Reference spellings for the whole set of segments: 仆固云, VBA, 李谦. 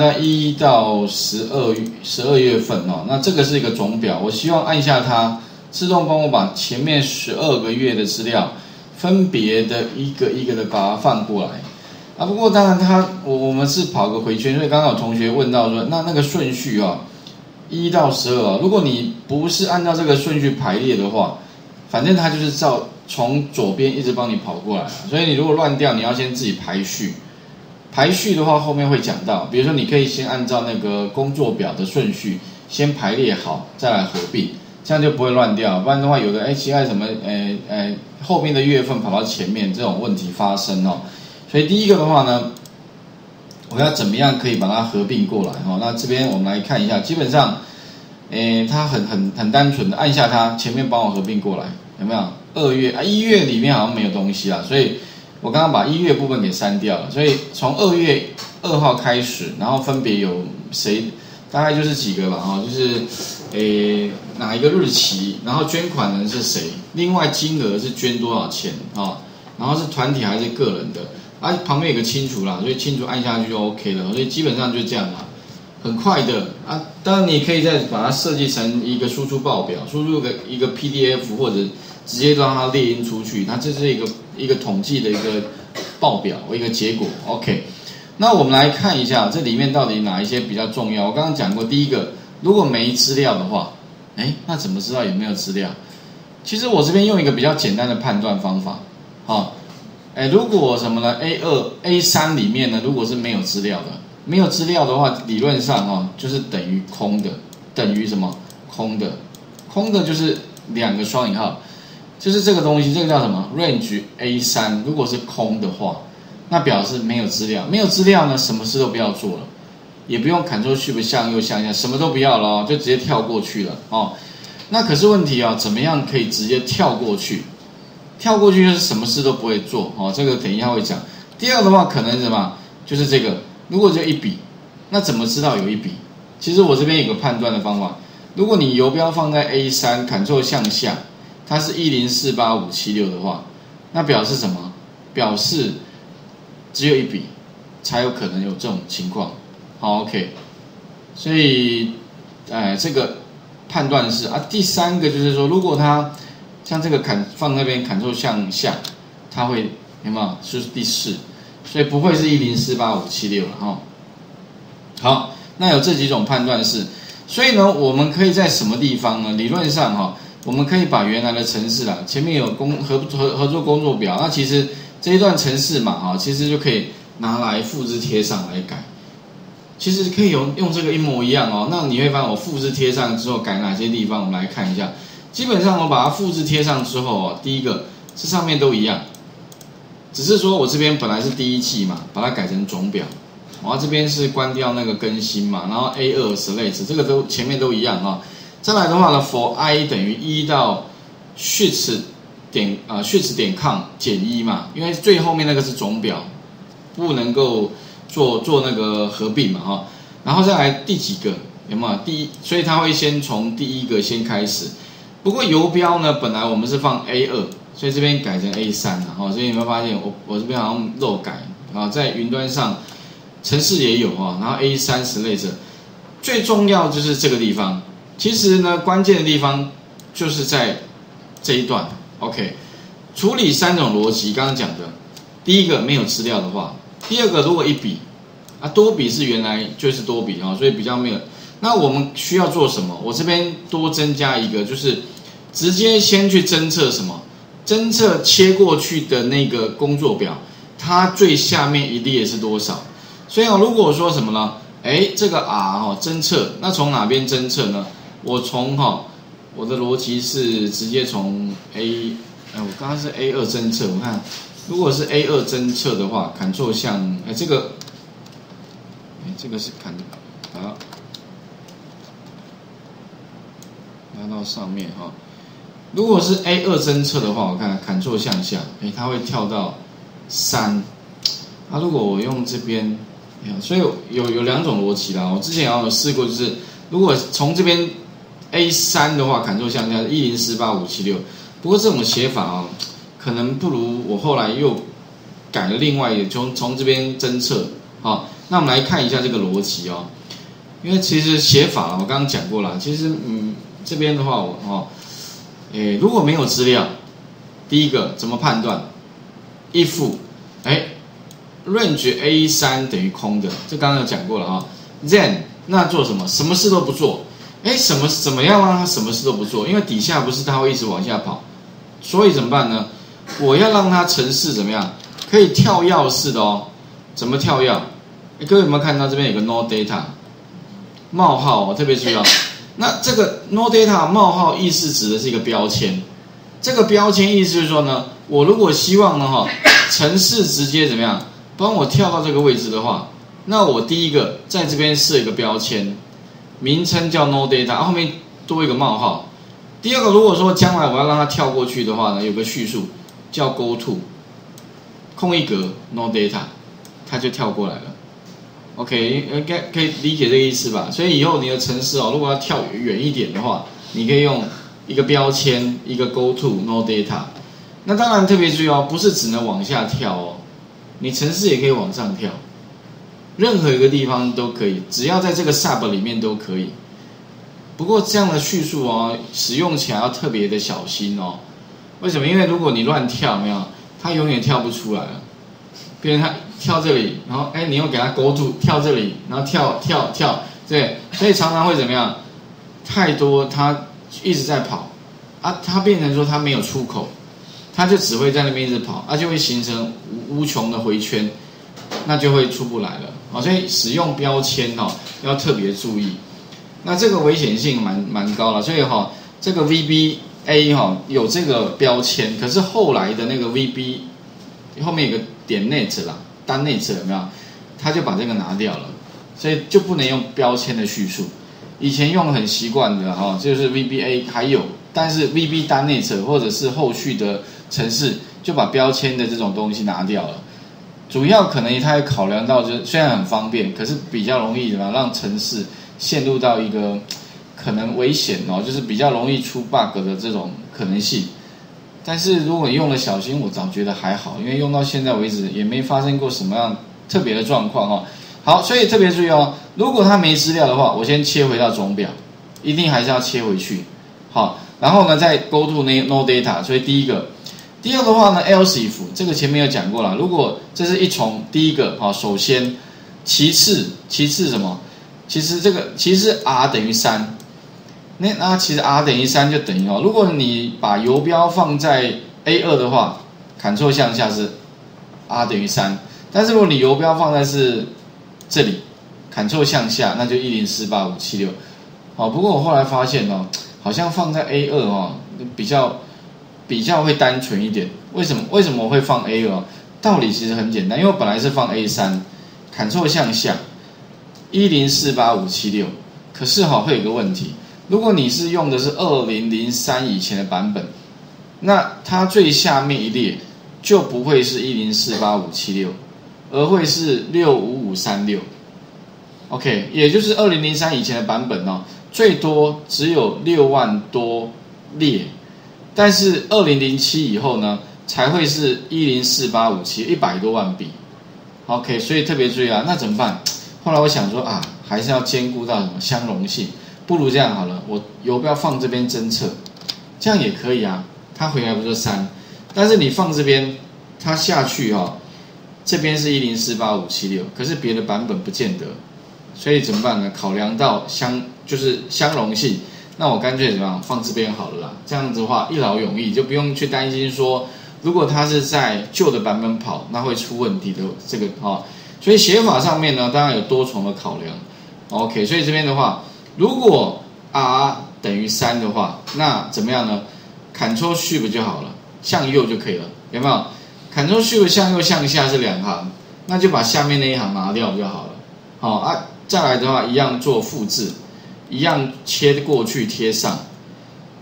那1到12月份哦，那这个是一个总表，我希望按下它，自动帮我把前面12个月的资料分别的一个的把它放过来啊。不过当然我们是跑个回圈，所以刚刚有同学问到说，那个顺序哦，1到12哦，如果你不是按照这个顺序排列的话，反正它就是照从左边一直帮你跑过来，所以你如果乱掉，你要先自己排序。 排序的话，后面会讲到，比如说你可以先按照那个工作表的顺序先排列好，再来合并，这样就不会乱掉。不然的话，有的奇怪什么后面的月份跑到前面这种问题发生哦。所以第一个的话呢，我要怎么样可以把它合并过来哦？那这边我们来看一下，基本上，它很单纯的按下它，前面帮我合并过来，有没有？1月里面好像没有东西啦，所以。 我刚刚把1月部分给删掉了，所以从2月2号开始，然后分别有谁，大概就是几个吧，哈，就是哪一个日期，然后捐款人是谁，另外金额是捐多少钱啊，然后是团体还是个人的，啊，旁边有个清除啦，所以清除按下去就 OK 了，所以基本上就这样啦，很快的啊，当然你可以再把它设计成一个输出报表，输入一个 PDF 或者。 直接让它列印出去，那这是一个统计的一个报表，一个结果。OK， 那我们来看一下这里面到底哪一些比较重要。我刚刚讲过，第一个，如果没资料的话，那怎么知道有没有资料？其实我这边用一个比较简单的判断方法，啊，如果什么呢 ？A2、A3 里面呢，如果是没有资料的，没有资料的话，理论上哦，就是等于空的，等于什么？空的，空的就是2个双引号。 就是这个东西，这个叫什么 ？range A3， 如果是空的话，那表示没有资料。没有资料呢，什么事都不要做了，也不用 Ctrl Shift 向右向下，什么都不要了哦，就直接跳过去了哦。那可是问题啊、哦，怎么样可以直接跳过去？跳过去就是什么事都不会做哦。这个等一下会讲。第二的话，可能什么？就是这个，如果只有一笔，那怎么知道有一笔？其实我这边有个判断的方法，如果你游标放在 A3， Ctrl 向下。 它是1048576的话，那表示什么？表示只有一笔，才有可能有这种情况。好 ，OK。所以，这个判断是啊。第三个就是说，如果它像这个放那边Ctrl向下，它会有没有？就是第4，所以不会是1048576了哈。好，那有这几种判断式，所以呢，我们可以在什么地方呢？理论上哈。 我们可以把原来的程式啦，前面有合作工作表，那其实这一段程式嘛，哈，其实就可以拿来复制贴上来改。其实可以用这个一模一样哦。那你会发现我复制贴上之后改哪些地方？我们来看一下。基本上我把它复制贴上之后哦，第一个这上面都一样，只是说我这边本来是第1季嘛，把它改成总表，然后这边是关掉那个更新嘛，然后 A2 select 这个都前面都一样啊、哦。 再来的话呢 ，for i 等于1到sheets.com-1嘛，因为最后面那个是总表，不能够做那个合并嘛哈。然后再来第几个有没有？所以它会先从第1个先开始。不过游标呢，本来我们是放 A2， 所以这边改成 A3 了哈。所以你会发现我这边好像漏改啊，在云端上程式也有哈。然后 A3 select 最重要就是这个地方。 其实呢，关键的地方就是在这一段。OK， 处理3种逻辑，刚刚讲的，第一个没有资料的话，第二个如果一笔啊多笔是原来就是多笔啊、哦，所以比较没有。那我们需要做什么？我这边多增加一个，就是直接先去侦测什么？侦测切过去的那个工作表，它最下面一列是多少？所以啊、哦，如果说什么呢？这个 R 哈、哦、侦测，那从哪边侦测呢？ 我从哈，我的逻辑是直接从 A， 我刚刚是 A2 侦测，我看如果是 A2 侦测的话，Ctrl 向这个是拉到上面哈。如果是 A2 侦测的话，我看 Ctrl 向下，它会跳到3。啊，如果我用这边，所以有2种逻辑啦。我之前有试过，就是如果从这边 A3 的话，Ctrl向下1048576，不过这种写法哦，可能不如我后来又改了另外一个，从这边侦测啊、哦，那我们来看一下这个逻辑哦，因为其实写法我刚刚讲过了，其实这边的话我如果没有资料，第一个怎么判断 ？if range A3 等于空的，这刚刚有讲过了啊、then 那做什么？什么事都不做。怎么样让他什么事都不做？因为底下不是他会一直往下跑，所以怎么办呢？我要让他程式怎么样？可以跳跃式的哦。怎么跳跃？各位有没有看到这边有个 no data 冒号、哦？特别注意哦。那这个 no data 冒号意思指的是一个标签。这个标签意思就是说呢，我如果希望呢哈，程式直接怎么样帮我跳到这个位置的话，那我第一个在这边设一个标签。名称叫 no data， 后面多一个冒号。第二个，如果说将来我要让它跳过去的话呢，有个叙述叫 go to， 空一格 no data， 它就跳过来了。OK， 应该可以理解这个意思吧？所以以后你的程式哦，如果要跳远一点的话，你可以用一个标签，一个 go to no data。那当然特别注意哦，不是只能往下跳哦，你程式也可以往上跳。任何一个地方都可以，只要在这个 sub 里面都可以。不过这样的叙述哦，使用起来要特别的小心哦。为什么？因为如果你乱跳，没有，它永远跳不出来了。比如它跳这里，然后你又给它勾住，跳这里，然后跳，对，所以常常会怎么样？太多它一直在跑啊，它变成说它没有出口，它就只会在那边一直跑，它就会形成无穷的回圈。那就会出不来了啊，所以使用标签哦要特别注意，那这个危险性蛮高了，所以哈这个 VBA 哈有这个标签，可是后来的那个 VB 后面有个点 net 啦，单 net 有没有？他就把这个拿掉了，所以就不能用标签的叙述，以前用很习惯的哈，就是 VBA 还有，但是 VB 单 net 或者是后续的程式就把标签的这种东西拿掉了。主要可能它也考量到，就是虽然很方便，可是比较容易什么让程式陷入到一个可能危险哦，就是比较容易出 bug 的这种可能性。但是如果你用了小心，我早觉得还好，因为用到现在为止也没发生过什么样特别的状况哦。好，所以特别注意哦，如果它没资料的话，我先切回到总表，一定还是要切回去。好，然后呢再 go to no data， 所以第一个。第二的话呢 ，else if 这个前面有讲过了。如果这是一重，第一个啊，首先，其次什么？其实 r 等于3，那其实 r 等于3就等于哦。如果你把游标放在 A2 的话 ，Ctrl 向下是 r 等于3，但是如果你游标放在是这里 ，Ctrl 向下那就1048576。哦，不过我后来发现哦，好像放在 A2 哦比较会单纯一点，为什么我会放 A 哦？道理其实很简单，因为我本来是放 A3，Ctrl 向下1048576，可是哈会有个问题，如果你是用的是2003以前的版本，那它最下面一列就不会是1048576，而会是65536。OK， 也就是2003以前的版本哦，最多只有6万多列。但是2007以后呢，才会是1048576，100多万笔。OK， 所以特别注意啊，那怎么办？后来我想说啊，还是要兼顾到什么相容性，不如这样好了，我游标放这边侦测，这样也可以啊。它回来不就3？但是你放这边，它下去哦，这边是1048576，可是别的版本不见得，所以怎么办呢？考量到相容性。那我干脆怎么样放这边好了啦，这样子的话一劳永逸，就不用去担心说如果它是在旧的版本跑，那会出问题的这个哦。所以写法上面呢，当然有多重的考量。OK， 所以这边的话，如果 r 等于3的话，那怎么样呢 ？Ctrl Shift 就好了，向右就可以了，有没有 ？Ctrl Shift 向右向下是两行，那就把下面那一行拿掉就好了。好、再来的话一样做复制。一样切过去贴上，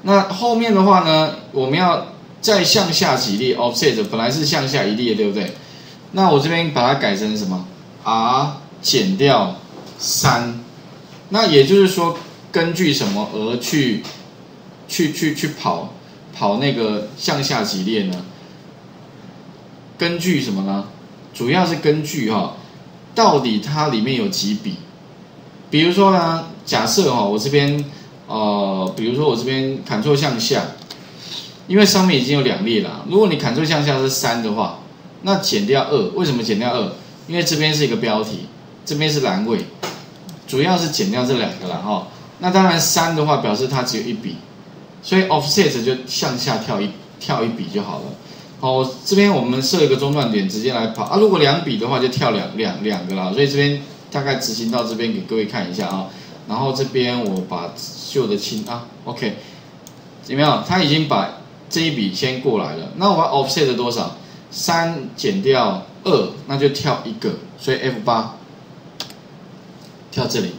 那后面的话呢，我们要再向下几列 offset， 本来是向下一列，对不对？那我这边把它改成什么 ？r 减掉3，那也就是说，根据什么而去跑那个向下几列呢？根据什么呢？主要是根据到底它里面有几笔？比如说呢，假设哈，我这边比如说我这边Ctrl向下，因为上面已经有两列了。如果你Ctrl向下是3的话，那减掉2。为什么减掉2？因为这边是一个标题，这边是栏位，主要是减掉这两个了哈。那当然3的话表示它只有一笔，所以 offset 就向下跳一笔就好了。 好，这边我们设一个中断点，直接来跑啊。如果两笔的话，就跳两个啦。所以这边大概执行到这边，给各位看一下啊。然后这边我把旧的清啊 ，OK， 有没有？它已经把这一笔先过来了。那我要 offset 多少？3减掉2，那就跳一个。所以 F8 跳这里，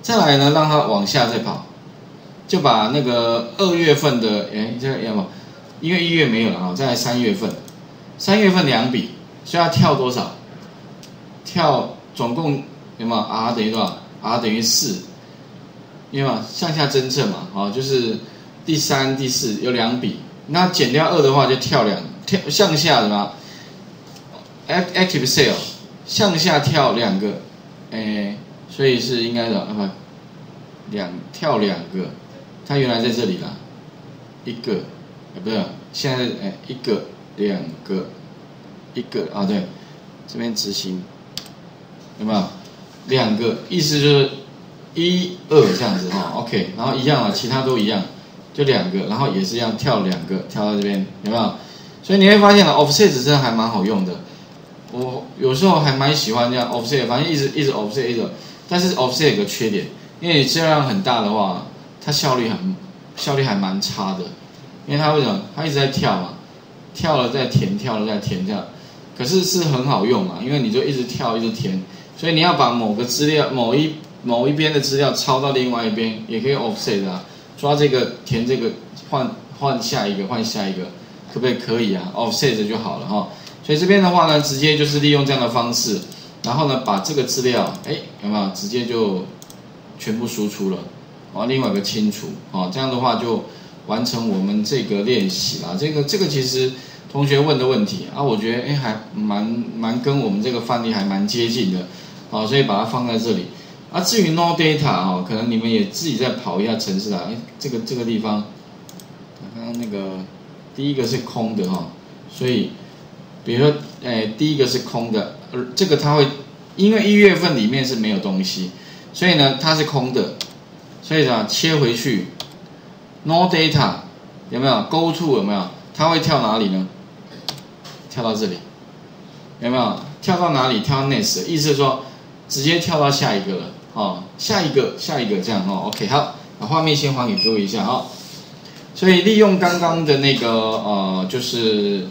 再来呢，让它往下再跑，就把那个2月份的，这个要吗？ 因为1月没有了啊，再来3月份，3月份两笔，所以要跳多少？跳总共有没有 R 等于多少 ？R 等于4，有没有向下侦测嘛？好，就是第3、第4有两笔，那减掉2的话就跳向下的嘛 ？Active Cell 向下跳两个，所以是应该的啊，跳两个，它原来在这里啦，一个。 不是，现在一个、两个、一个啊，对，这边执行有没有？两个，意思就是1、2这样子哈、哦、，OK， 然后一样啊，其他都一样，就两个，然后也是一样跳两个，跳到这边有没有？所以你会发现呢 ，offset 真的还蛮好用的，我有时候还蛮喜欢这样 offset， 反正一直 offset 一直，但是 offset 有个缺点，因为你质量很大的话，它效率还蛮差的。 因为它为什么？它一直在跳嘛，跳了再填，跳了再填，这样，可是是很好用嘛，因为你就一直跳一直填，所以你要把某个资料某一边的资料抄到另外一边，也可以 offset 啊，抓这个填这个换下一个换下一个，可不可以？可以啊 ，offset 就好了哈、哦。所以这边的话呢，直接就是利用这样的方式，然后呢把这个资料有没有直接就全部输出了，然后另外一个清除啊、哦，这样的话就。 完成我们这个练习啦，这个其实同学问的问题啊，我觉得还蛮跟我们这个范例还蛮接近的，好，所以把它放在这里。啊，至于 no data 哦，可能你们也自己再跑一下程式啦。这个地方，刚刚那个第一个是空的哈，所以比如说第一个是空的，这个它会因为1月份里面是没有东西，所以呢它是空的，所以呢切回去。 No data 有没有 ？Go to 有没有？它会跳哪里呢？跳到这里，有没有？跳到哪里？跳到 next， 意思是说直接跳到下一个了哦，下一个这样哦。OK， 好，把画面先还给各位一下哦。所以利用刚刚的那个就是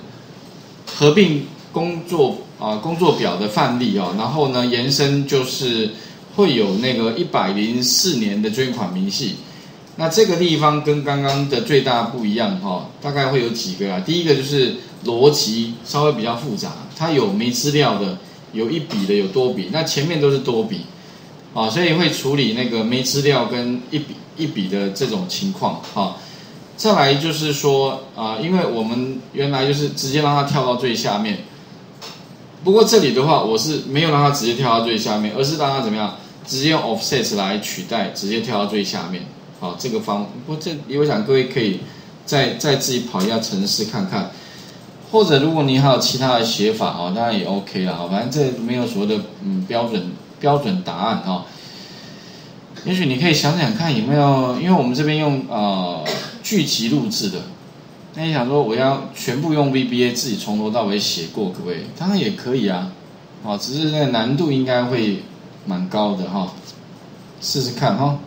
合并工作表的范例哦，然后呢延伸就是会有那个104年的捐款明细。 那这个地方跟刚刚的最大不一样哈，大概会有几个啊？第一个就是逻辑稍微比较复杂，它有没资料的，有一笔的，有多笔。那前面都是多笔，啊，所以会处理那个没资料跟一笔的这种情况哈。再来就是说啊，因为我们原来就是直接让它跳到最下面，不过这里的话我是没有让它直接跳到最下面，而是让它怎么样，直接用 offset 来取代，直接跳到最下面。 好，这个不过这里我想各位可以再自己跑一下程式看看，或者如果你还有其他的写法哦，当然也 OK 啦。反正这没有所谓的标准答案哦。也许你可以想想看有没有，因为我们这边用剧集录制的，那你想说我要全部用 VBA 自己从头到尾写过，各位当然也可以啊。哦，只是那个难度应该会蛮高的哈、哦，试试看哈、哦。